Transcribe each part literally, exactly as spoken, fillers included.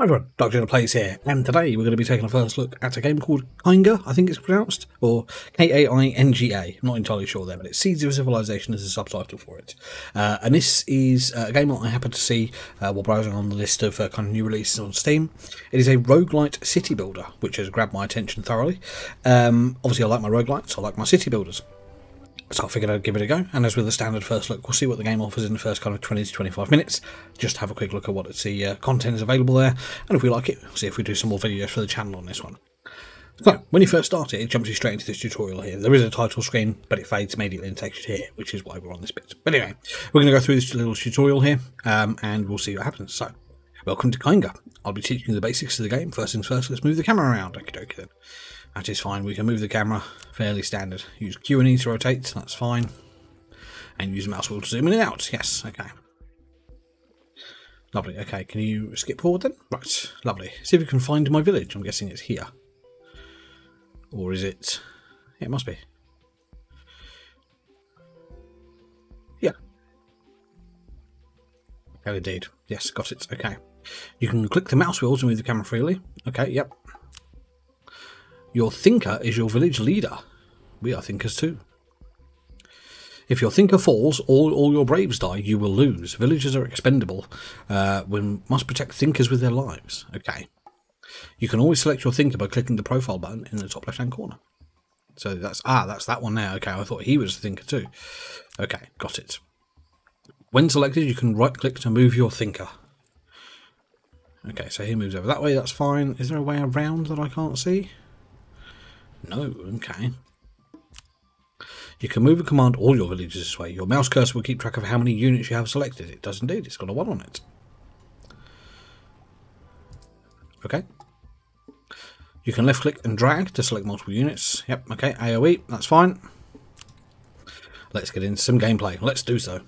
Hi everyone, Doctor in the Place here, and today we're going to be taking a first look at a game called Kainga, I think it's pronounced, or K A I N G A, I'm not entirely sure there, but it's Seeds of Civilization is the subtitle for it. Uh, and this is a game that I happened to see uh, while browsing on the list of uh, kind of new releases on Steam. It is a roguelite city builder, which has grabbed my attention thoroughly. Um, obviously I like my roguelites, I like my city builders. So I figured I'd give it a go, and as with the standard first look, we'll see what the game offers in the first kind of twenty to twenty-five minutes. Just have a quick look at what it's the uh, content is available there, and if we like it, we'll see if we do some more videos for the channel on this one. So, when you first start it, it jumps you straight into this tutorial here. There is a title screen, but it fades immediately and takes you to here, which is why we're on this bit. But anyway, we're going to go through this little tutorial here, um, and we'll see what happens. So, welcome to Kainga. I'll be teaching you the basics of the game. First things first, let's move the camera around. Okie dokie then. That is fine, we can move the camera, fairly standard. Use Q and E to rotate, that's fine. And use the mouse wheel to zoom in and out, yes, okay. Lovely, okay, can you skip forward then? Right, lovely. See if you can find my village, I'm guessing it's here. Or is it... Yeah, it must be. Yeah. Oh, indeed, yes, got it, okay. You can click the mouse wheel to move the camera freely. Okay, yep. Your thinker is your village leader. We are thinkers too. If your thinker falls, all, all your braves die, you will lose. Villagers are expendable. Uh, we must protect thinkers with their lives. Okay. You can always select your thinker by clicking the profile button in the top left-hand corner. So that's... Ah, that's that one there. Okay, I thought he was the thinker too. Okay, got it. When selected, you can right-click to move your thinker. Okay, so he moves over that way. That's fine. Is there a way around that I can't see? No, okay. You can move and command all your villagers this way. Your mouse cursor will keep track of how many units you have selected. It does indeed, it's got a one on it. Okay. You can left click and drag to select multiple units. Yep, okay, AoE, that's fine. Let's get into some gameplay, let's do so.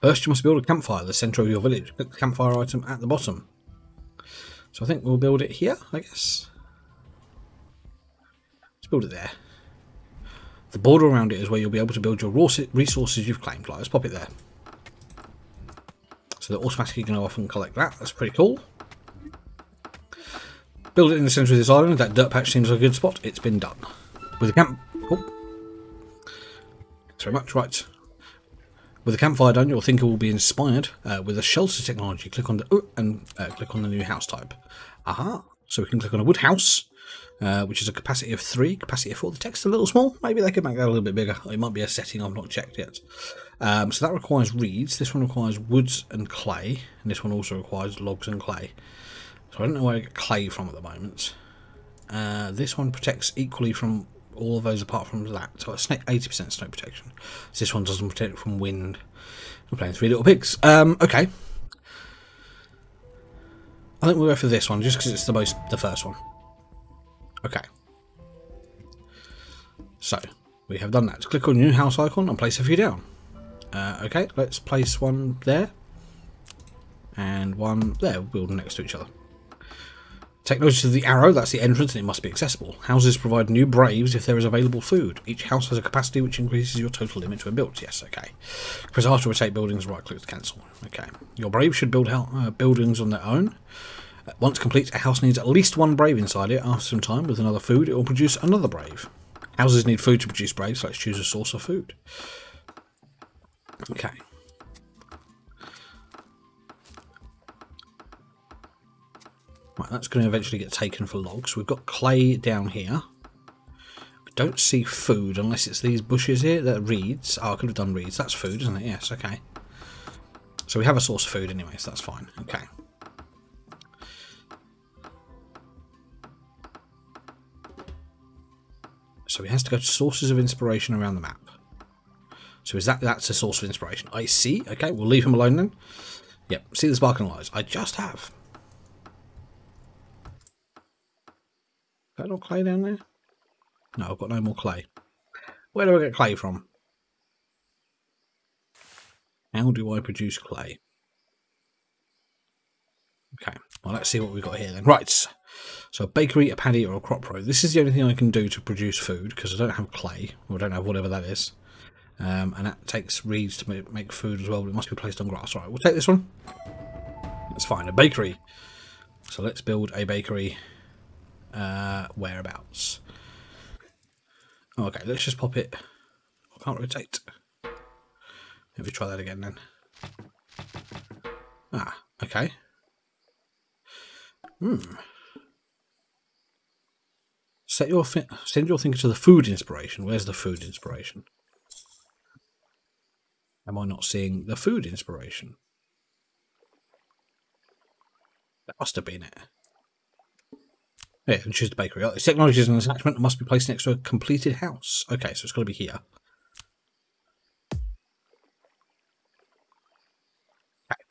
First you must build a campfire at the centre of your village. Click the campfire item at the bottom. So I think we'll build it here, I guess. Let's build it there. The border around it is where you'll be able to build your raw resources you've claimed. Like, let's pop it there. So they're automatically going to often collect that. That's pretty cool. Build it in the centre of this island. That dirt patch seems like a good spot. It's been done. With a camp... Oh. Thanks very much. Right. With the campfire done, your thinker will be inspired uh, with a shelter technology. Click on the oh, and uh, click on the new house type. Aha! So we can click on a wood house, uh, which is a capacity of three, capacity of four. The text is a little small. Maybe they could make that a little bit bigger. It might be a setting I've not checked yet. Um, so that requires reeds. This one requires woods and clay, and this one also requires logs and clay. So I don't know where I get clay from at the moment. Uh, this one protects equally from all of those apart from that, so it's eighty percent snow protection. So this one doesn't protect from wind. We're playing Three Little Pigs. Um, okay. I think we'll go for this one, just because it's the most, the first one. Okay. So, we have done that. Click on new house icon and place a few down. Uh, okay, let's place one there. And one there, build next to each other. Take notice of the arrow, that's the entrance, and it must be accessible. Houses provide new braves if there is available food. Each house has a capacity which increases your total limit when built. Yes, okay. Press R to rotate buildings, right click to cancel. Okay. Your brave should build uh, buildings on their own. Uh, once complete, a house needs at least one brave inside it. After some time, with another food, it will produce another brave. Houses need food to produce braves, so let's choose a source of food. Okay. Right, that's going to eventually get taken for logs. We've got clay down here. I don't see food unless it's these bushes here. They're reeds. Oh, I could have done reeds. That's food, isn't it? Yes, okay. So we have a source of food anyway, so that's fine. Okay. So he has to go to sources of inspiration around the map. So is that that's a source of inspiration? I see. Okay, we'll leave him alone then. Yep, see the sparkling lights. I just have. Is that not clay down there? No, I've got no more clay. Where do I get clay from? How do I produce clay? Okay, well let's see what we've got here then. Right, so a bakery, a paddy or a crop row. This is the only thing I can do to produce food because I don't have clay, or I don't have whatever that is. Um, and that takes reeds to make, make food as well, but it must be placed on grass. Right, we'll take this one. That's fine, a bakery. So let's build a bakery. Uh, whereabouts? Okay, let's just pop it. I can't rotate. Let me try that again then. Ah, okay. Hmm. Set your fi send your thinker to the food inspiration. Where's the food inspiration? Am I not seeing the food inspiration? That must have been it. Yeah, and choose the bakery. This technology is an attachment and must be placed next to a completed house. Okay, so it's got to be here. Okay.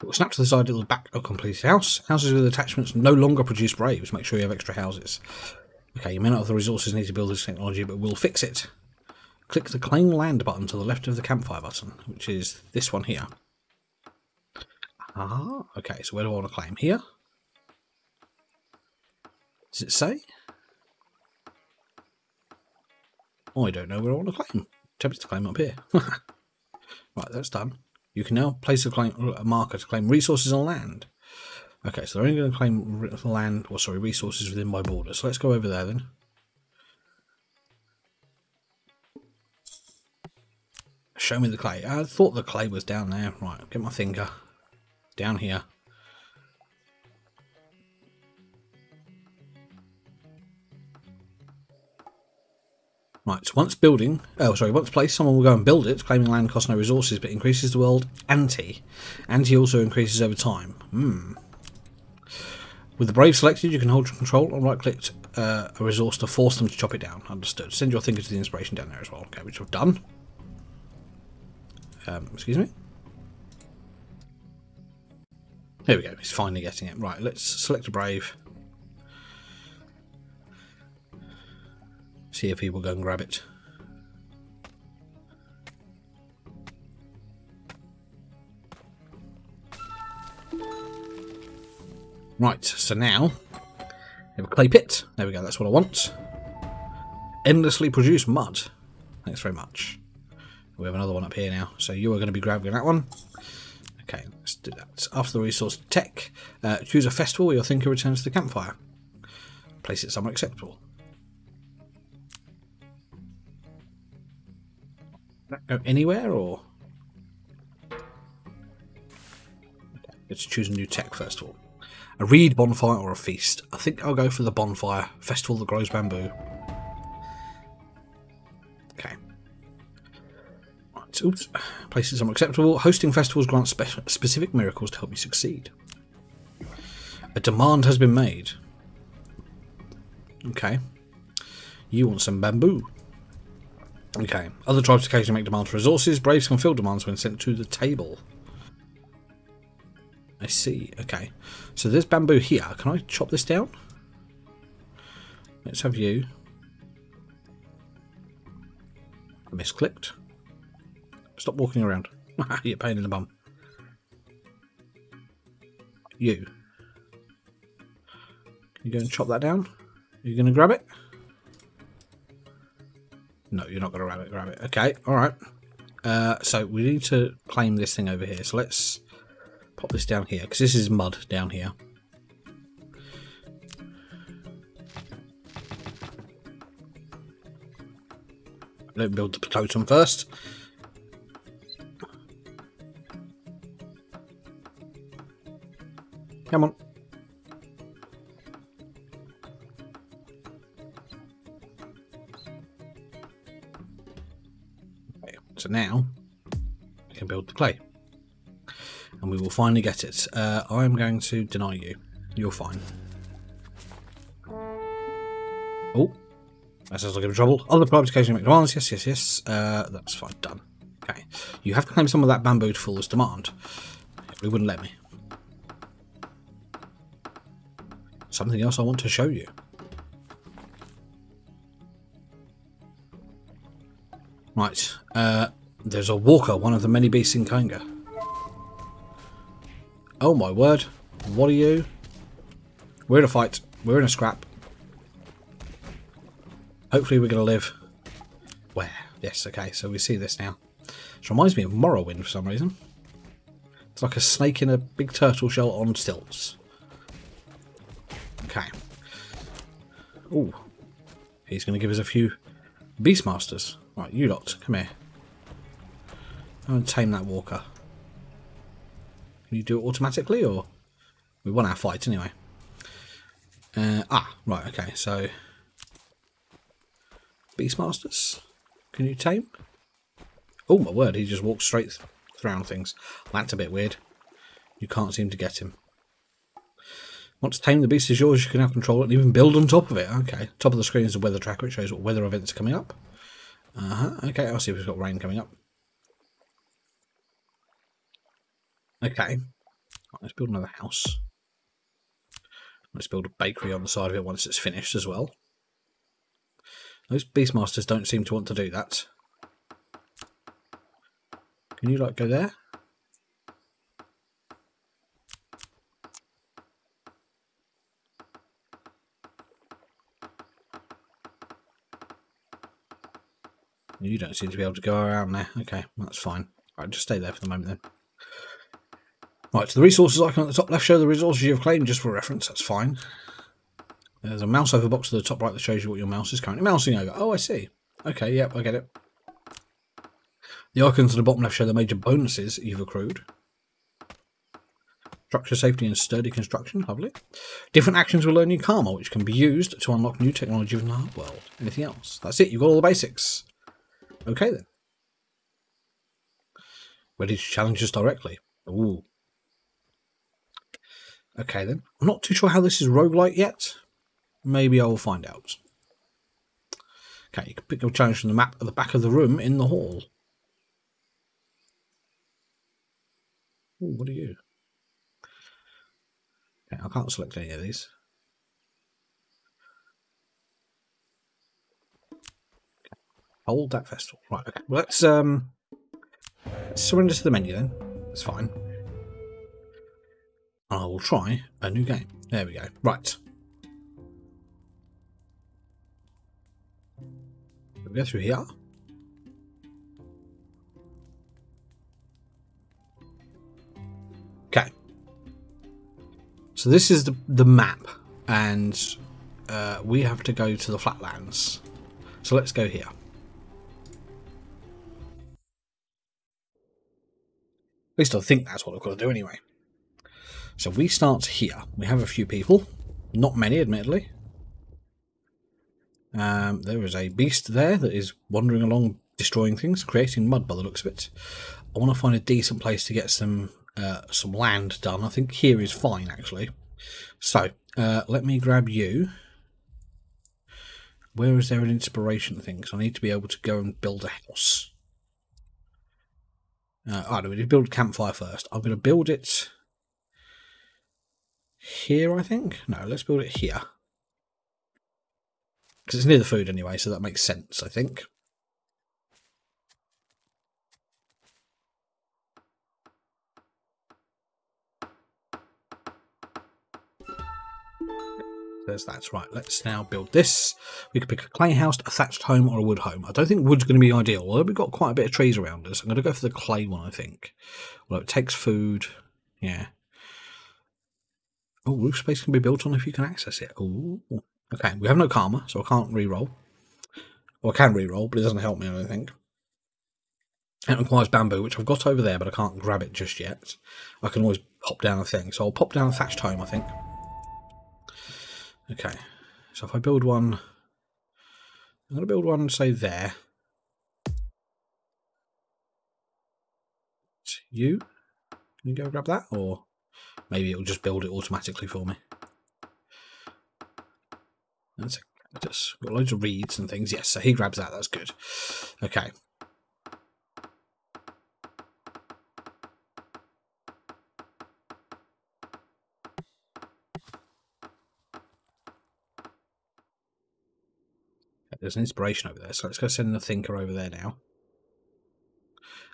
It will snap to the side at the back of a completed house. Houses with attachments no longer produce braves. Make sure you have extra houses. Okay, you may not have the resources needed to build this technology, but we'll fix it. Click the claim land button to the left of the campfire button, which is this one here. Ah, okay, so where do I want to claim? Here? Does it say? Oh, I don't know where I want to claim. Attempt to claim up here. Right, that's done. You can now place a, claim, a marker to claim resources on land. Okay, so they're only going to claim land, or sorry, resources within my border. So let's go over there then. Show me the clay. I thought the clay was down there. Right, get my finger. Down here. Right, so once building, oh sorry, once placed, someone will go and build it, claiming land costs no resources, but increases the world ante. Ante also increases over time. Hmm. With the brave selected, you can hold control or right-click uh, a resource to force them to chop it down. Understood. Send your thinker to the inspiration down there as well. Okay, which I've done. Um, excuse me. There we go, he's finally getting it. Right, let's select a brave. See if he will go and grab it. Right, so now, have a clay pit. There we go, that's what I want. Endlessly produce mud. Thanks very much. We have another one up here now, so you are going to be grabbing that one. Okay, let's do that. After the resource tech, uh, choose a festival where your thinker returns to the campfire. Place it somewhere acceptable. Go anywhere, or okay, let's choose a new tech first of all. A reed bonfire or a feast. I think I'll go for the bonfire festival that grows bamboo. Okay. Right, oops. Places are acceptable. Hosting festivals grant spe specific miracles to help you succeed. A demand has been made. Okay. You want some bamboo. Okay. Other tribes occasionally make demands for resources. Braves can fill demands when sent to the table. I see. Okay. So there's bamboo here. Can I chop this down? Let's have you. I misclicked. Stop walking around. You're a pain in the bum. You. You going to chop that down? Are you going to grab it? No, you're not going to grab it, grab it. Okay, alright. Uh, so we need to claim this thing over here. So let's pop this down here, because this is mud down here. Let's build the totem first. Come on. So now I can build the clay and we will finally get it. Uh, I'm going to deny you. You're fine. Oh, that sounds like I'm in trouble. Other tribes occasionally make demands. Yes, yes, yes. Uh, that's fine. Done. Okay. You have to claim some of that bamboo to fill this demand. It wouldn't let me. Something else I want to show you. Right, uh, there's a walker, one of the many beasts in Kainga. Oh my word, what are you? We're in a fight, we're in a scrap. Hopefully we're going to live. Where? Yes, okay, so we see this now. Which reminds me of Morrowind for some reason. It's like a snake in a big turtle shell on stilts. Okay. Ooh. He's going to give us a few beastmasters. Right, you lot, come here. Go and tame that walker. Can you do it automatically, or...? We won our fight anyway. Uh, ah, right, okay, so... Beastmasters? Can you tame? Oh, my word, he just walks straight th around things. That's a bit weird. You can't seem to get him. Once tamed, the beast is yours. You can now control it and even build on top of it. Okay, top of the screen is a weather tracker. It shows what weather events are coming up. Uh-huh, okay, I'll see if we've got rain coming up. Okay, let's build another house. Let's build a bakery on the side of it once it's finished as well. Those beastmasters don't seem to want to do that. Can you, like, go there? You don't seem to be able to go around there. Okay, that's fine. Alright, just stay there for the moment then. Right, so the resources icon at the top left show the resources you've claimed just for reference. That's fine. There's a mouse over box to the top right that shows you what your mouse is currently mousing over. Oh, I see. Okay, yep, I get it. The icons at the bottom left show the major bonuses you've accrued. Structure safety and sturdy construction, lovely. Different actions will learn new karma, which can be used to unlock new technology in the art world. Anything else? That's it, you've got all the basics. Okay then. Ready to challenge us directly. Ooh. Okay then. I'm not too sure how this is roguelike yet. Maybe I will find out. Okay, you can pick your challenge from the map at the back of the room in the hall. Ooh, what are you? Okay, I can't select any of these. Okay. Hold that festival. Right, okay. Well, let's, um, let's surrender to the menu then. That's fine. I will try a new game. There we go. Right. We'll go through here. Okay. So this is the, the map, and uh, we have to go to the flatlands. So let's go here. At least I think that's what I've got to do anyway. So we start here. We have a few people. Not many, admittedly. Um, there is a beast there that is wandering along, destroying things, creating mud by the looks of it. I want to find a decent place to get some uh, some land done. I think here is fine, actually. So, uh, let me grab you. Where is there an inspiration thing? Because I need to be able to go and build a house. Uh, all right, we need to build a campfire first. I'm going to build it... here, I think? No, let's build it here. Because it's near the food anyway, so that makes sense, I think. There's that. Right, let's now build this. We could pick a clay house, a thatched home, or a wood home. I don't think wood's going to be ideal, although we've got quite a bit of trees around us. I'm going to go for the clay one, I think. Well, it takes food. Yeah. Oh, roof space can be built on if you can access it. Ooh. Okay, we have no karma, so I can't re-roll. Well, I can re-roll, but it doesn't help me, I don't think. It requires bamboo, which I've got over there, but I can't grab it just yet. I can always pop down a thing, so I'll pop down a thatched home, I think. Okay, so if I build one... I'm going to build one, say, there. It's you. Can you go grab that, or...? Maybe it'll just build it automatically for me. That's a cactus. Got loads of reeds and things. Yes, so he grabs that. That's good. Okay. There's an inspiration over there, so let's go send the thinker over there now.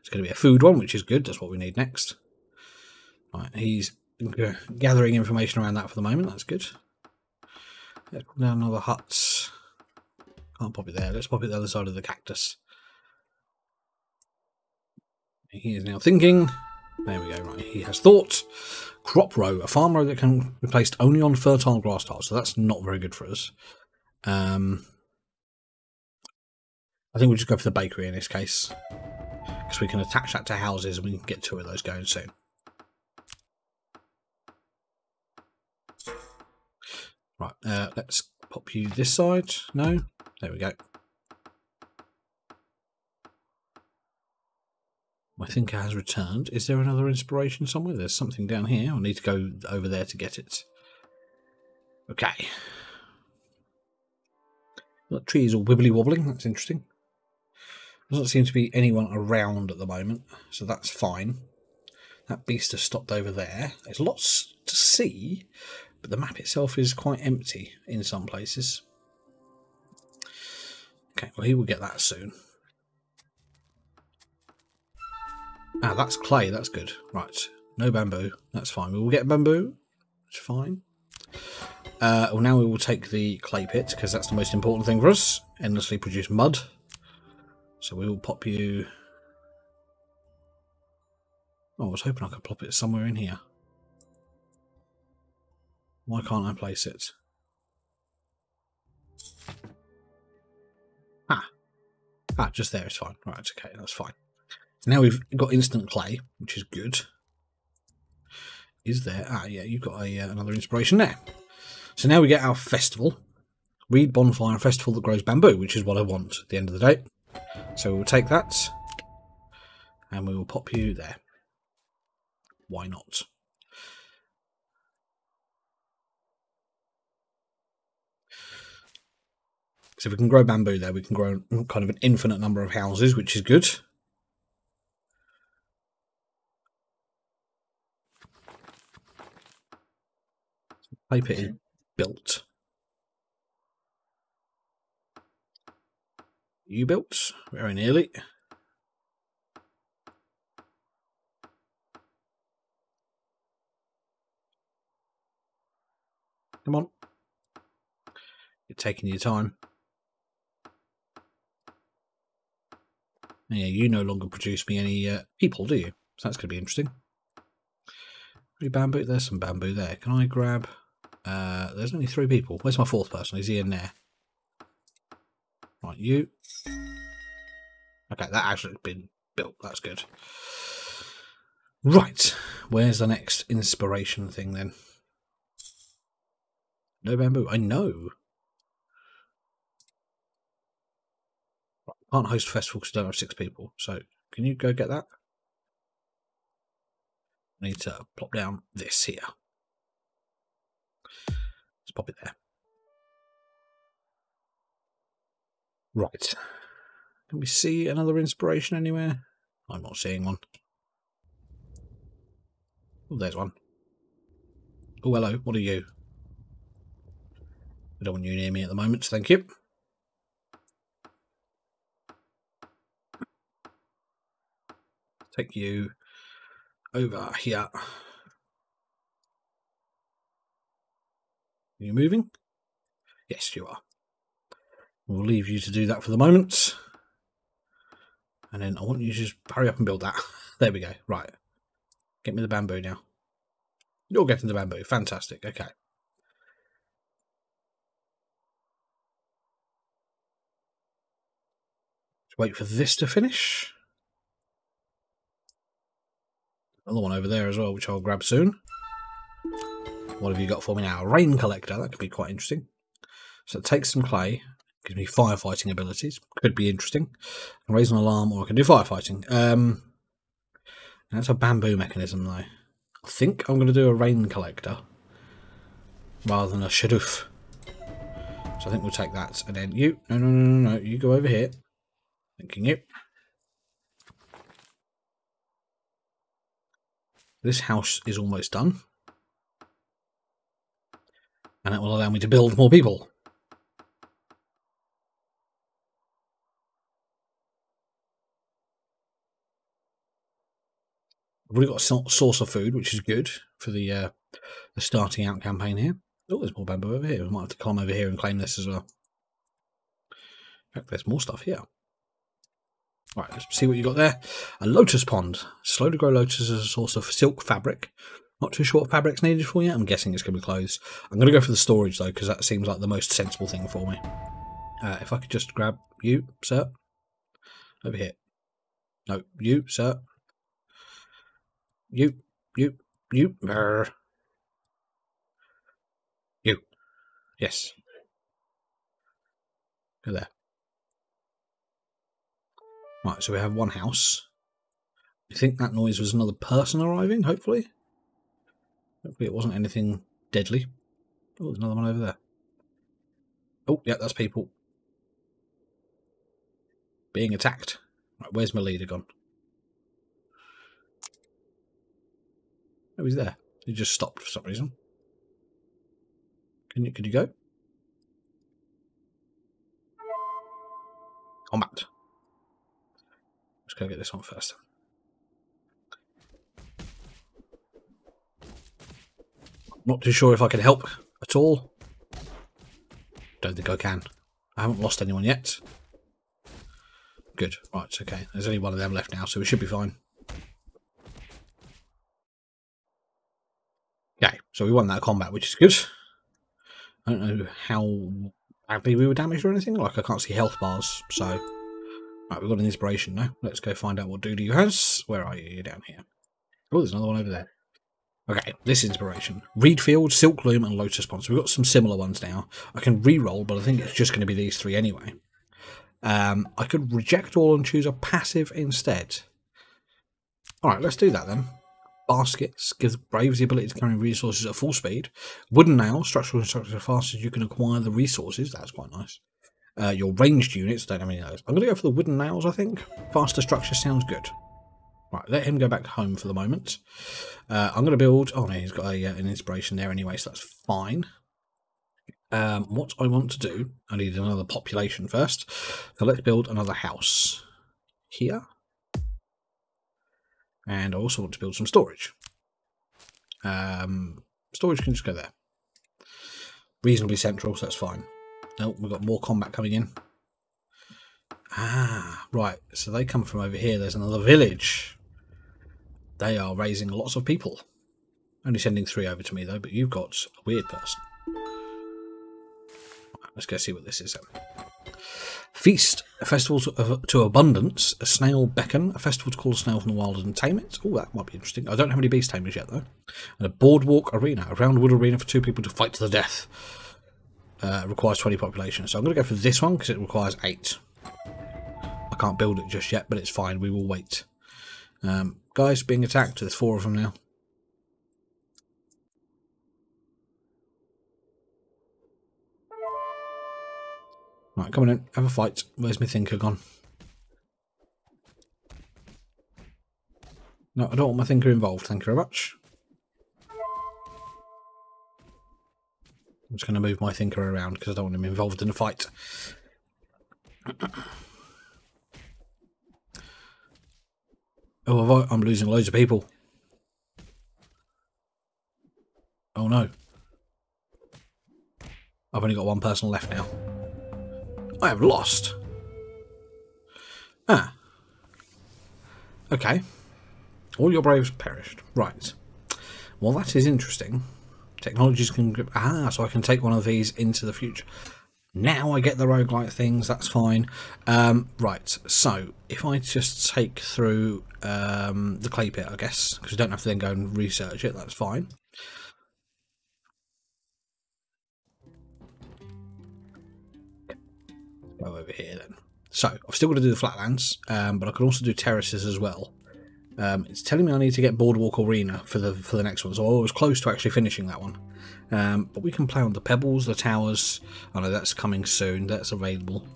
It's going to be a food one, which is good. That's what we need next. Right, he's... gathering information around that for the moment. That's good. Let's put down another hut. Can't pop it there. Let's pop it the other side of the cactus. He is now thinking. There we go, right. He has thought. Crop row, a farm row that can be placed only on fertile grass tiles. So that's not very good for us. Um, I think we'll just go for the bakery in this case. Because we can attach that to houses and we can get two of those going soon. Right, uh, let's pop you this side. No? There we go. My thinker has returned. Is there another inspiration somewhere? There's something down here. I'll need to go over there to get it. Okay. That tree is all wibbly wobbling. That's interesting. Doesn't seem to be anyone around at the moment, so that's fine. That beast has stopped over there. There's lots to see, but the map itself is quite empty in some places. Okay, well he will get that soon. Ah, that's clay, that's good. Right, no bamboo, that's fine. We will get bamboo, it's fine. Uh, well, now we will take the clay pit, because that's the most important thing for us. Endlessly produce mud. So we will pop you... Oh, I was hoping I could plop it somewhere in here. Why can't I place it? Ah. Ah, just there is fine. Right, okay, that's fine. So now we've got instant clay, which is good. Is there... Ah, yeah, you've got a, uh, another inspiration there. So now we get our festival. Reed Bonfire, a festival that grows bamboo, which is what I want at the end of the day. So we'll take that, and we will pop you there. Why not? So if we can grow bamboo there, we can grow kind of an infinite number of houses, which is good. Clay pit is built. You built very nearly. Come on, you're taking your time. Yeah, you no longer produce me any uh, people, do you? So that's going to be interesting. Three bamboo. There's some bamboo there. Can I grab? Uh, there's only three people. Where's my fourth person? Is he in there? Right, you. Okay, that actually has been built. That's good. Right, where's the next inspiration thing then? No bamboo. I know. Right, can't host festival because I don't have six people. So can you go get that? I need to plop down this here. Let's pop it there. Right. Can we see another inspiration anywhere? I'm not seeing one. Oh, there's one. Oh, hello. What are you? I don't want you near me at the moment, thank you. Take you over here. Are you moving? Yes, you are. We'll leave you to do that for the moment. And then I want you to just hurry up and build that. There we go. Right. Get me the bamboo now. You're getting the bamboo. Fantastic. Okay. Just wait for this to finish. Another one over there as well, which I'll grab soon. What have you got for me now? A rain collector. That could be quite interesting. So take some clay. Gives me firefighting abilities. Could be interesting. I can raise an alarm or I can do firefighting. Um, that's a bamboo mechanism though. I think I'm going to do a rain collector rather than a shadoof. So I think we'll take that. And then you. No, no, no, no, no. You go over here. Thanking you. This house is almost done. And that will allow me to build more people. I've already got a source of food, which is good for the, uh, the starting out campaign here. Oh, there's more bamboo over here. We might have to climb over here and claim this as well. In fact, there's more stuff here. Right, let's see what you got there. A lotus pond. Slow to grow lotuses as a source of silk fabric. Not too sure what fabric's needed for yet. I'm guessing it's going to be clothes. I'm going to go for the storage though, because that seems like the most sensible thing for me. Uh, if I could just grab you, sir. Over here. No, you, sir. You, you, you. Brr. You. Yes. Go there. Right, so we have one house. I think that noise was another person arriving, hopefully. Hopefully it wasn't anything deadly. Oh, there's another one over there. Oh, yeah, that's people. Being attacked. Right, where's my leader gone? Oh, he's there. He just stopped for some reason. Can you, could you go? Combat. Let's go get this one first. Not too sure if I can help at all. Don't think I can. I haven't lost anyone yet. Good. Right, it's okay. There's only one of them left now, so we should be fine. Okay, so we won that combat, which is good. I don't know how badly we were damaged or anything. Like, I can't see health bars, so... Right, we've got an inspiration now. Let's go find out what Doodoo has. Where are you? You're down here. Oh, there's another one over there. Okay, this inspiration. Reedfield, Silkloom, and Lotus Pond. So we've got some similar ones now. I can re-roll, but I think it's just going to be these three anyway. Um, I could reject all and choose a passive instead. Alright, let's do that then. Baskets gives Braves the ability to carry resources at full speed. Wooden nails, structural construction as fast as you can acquire the resources. That's quite nice. Uh, your ranged units, don't have any of those. I'm going to go for the wooden nails, I think. Faster structure sounds good. Right, let him go back home for the moment. Uh, I'm going to build... Oh, no, he's got a, uh, an inspiration there anyway, so that's fine. Um, what I want to do... I need another population first. So let's build another house here. And I also want to build some storage. Um, storage can just go there. Reasonably central, so that's fine. Oh, we've got more combat coming in. Ah, right. So they come from over here. There's another village. They are raising lots of people. Only sending three over to me, though, but you've got a weird person. Right, let's go see what this is then. Feast, a festival to, uh, to abundance. A snail beckon, a festival to call a snail from the wild and tame it. Oh, that might be interesting. I don't have any beast tamers yet, though. And a boardwalk arena, a round wood arena for two people to fight to the death. Uh, requires twenty population, so I'm going to go for this one because it requires eight. I can't build it just yet, but it's fine. We will wait. Um, guys, being attacked. There's four of them now. Right, come on in. Have a fight. Where's my thinker gone? No, I don't want my thinker involved. Thank you very much. I'm just going to move my thinker around because I don't want him involved in a fight. Oh, I'm losing loads of people. Oh no. I've only got one person left now. I have lost. Ah. Okay. All your braves perished. Right. Well, that is interesting. Technologies can... Ah, so I can take one of these into the future. Now I get the roguelike things, that's fine. Um, right, so if I just take through um, the clay pit, I guess, because I don't have to then go and research it, that's fine. Go over here then. So, I've still got to do the flatlands, um, but I can also do terraces as well. Um, it's telling me I need to get Boardwalk Arena for the for the next one, so I was close to actually finishing that one. Um, but we can play on the pebbles, the towers. I know that's coming soon. That's available.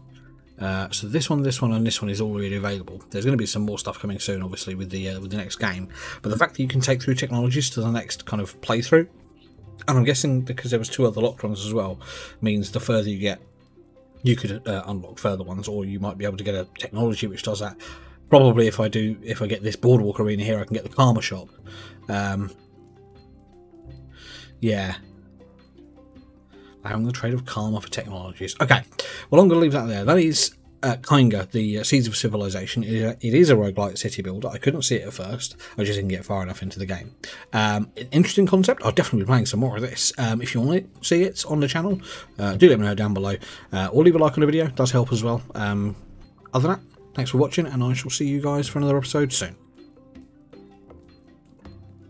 Uh, so this one, this one, and this one is already available. There's going to be some more stuff coming soon, obviously, with the uh, with the next game. But the fact that you can take through technologies to the next kind of playthrough, and I'm guessing because there was two other locked ones as well, means the further you get, you could uh, unlock further ones, or you might be able to get a technology which does that. Probably if I do, if I get this Boardwalk Arena here, I can get the Karma Shop. Um, yeah. Allowing the trade of Karma for technologies. Okay, well I'm going to leave that there. That is uh, Kainga, the uh, Seeds of Civilization, it is, a, it is a roguelite city builder. I couldn't see it at first. I just didn't get far enough into the game. Um, interesting concept. I'll definitely be playing some more of this. Um, if you want to see it on the channel, uh, do let me know down below. Uh, or leave a like on the video. It does help as well. Um, other than that, thanks for watching, and I shall see you guys for another episode soon.